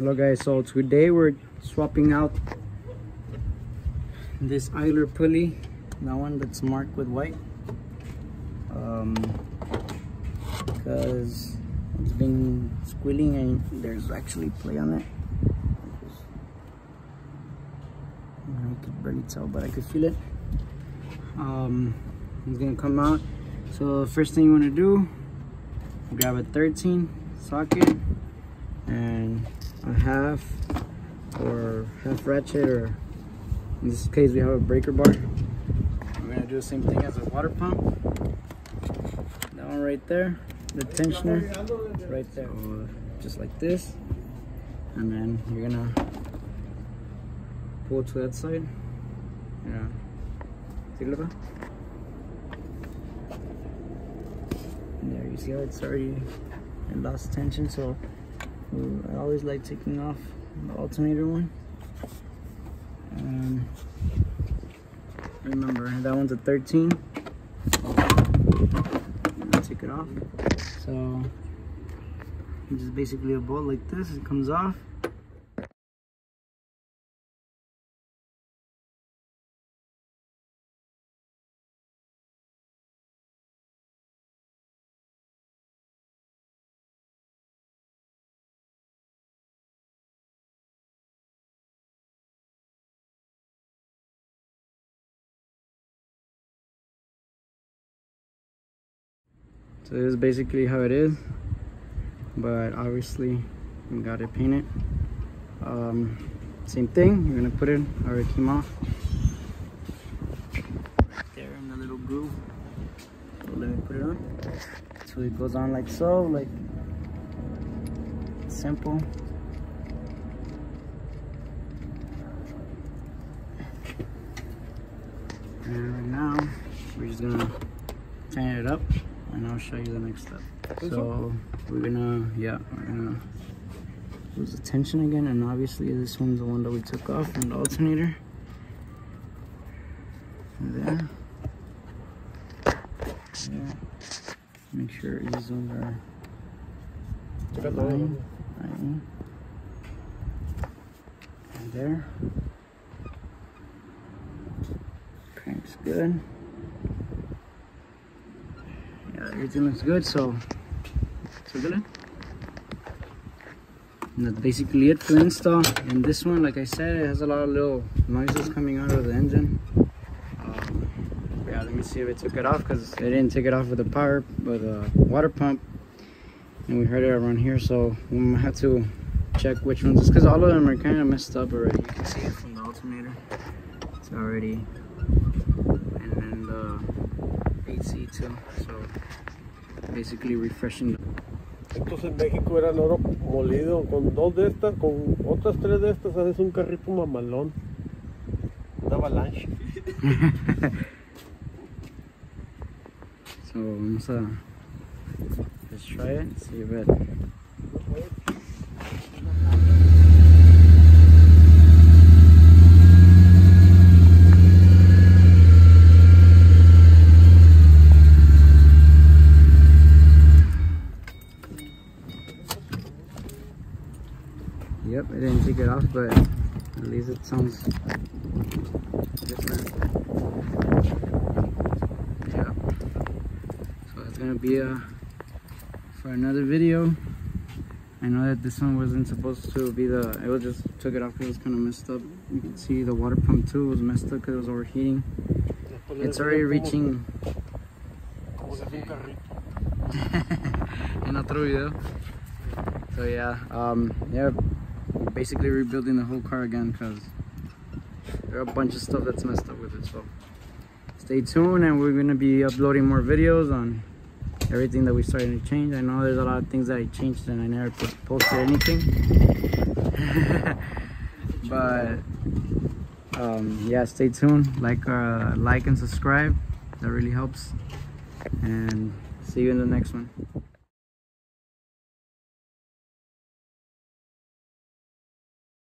Hello guys, so today we're swapping out this idler pulley, that one that's marked with white, because it's been squealing and there's actually play on it. I could barely tell, but I could feel it. It's gonna come out. So first thing you want to do, grab a 13 socket and a half ratchet, or in this case we have a breaker bar. I'm gonna do the same thing as a water pump. That one right there, the tensioner right there, just like this, and then you're gonna pull to that side. Yeah, take a look at there. You see how it's already lost tension, so I always like taking off the alternator one. And remember, that one's a 13. I'll take it off. So it's just basically a bolt like this. It comes off. So this is basically how it is, but obviously we got it painted. Same thing, you're gonna put it, already came off, right there in the little groove. So let me put it on. So it goes on like so, like simple. And right now we're just gonna tighten it up, and I'll show you the next step. So we're gonna lose the tension again, and obviously this one's the one that we took off from the alternator. There. Yeah. Make sure these ones are aligned. And there. Crank's good. Everything looks good, so good. And that's basically it for the install. And this one, like I said, it has a lot of little noises coming out of the engine. Yeah, let me see if it took it off, because it didn't take it off with the power, with the water pump, and we heard it around here. So we might have to check which ones, because all of them are kind of messed up already. You can see it from the alternator; it's already. Too, so basically refreshing. Entonces en México era el oro molido, con dos de estas, con otras tres de estas haces un carrito mamalón, una avalanche. So vamos a, let's try it, see if it. Yep, I didn't take it off, but at least it sounds different. Yep. So that's gonna be for another video. I know that this one wasn't supposed to be the. I just took it off because it was kind of messed up. You can see the water pump too was messed up because it was overheating. It's already reaching. In otro video. So yeah, we're basically rebuilding the whole car again, because there are a bunch of stuff that's messed up with it. So stay tuned, and we're going to be uploading more videos on everything that we started to change. I know there's a lot of things that I changed and I never posted anything. But yeah, stay tuned, like and subscribe, that really helps, and see you in the next one.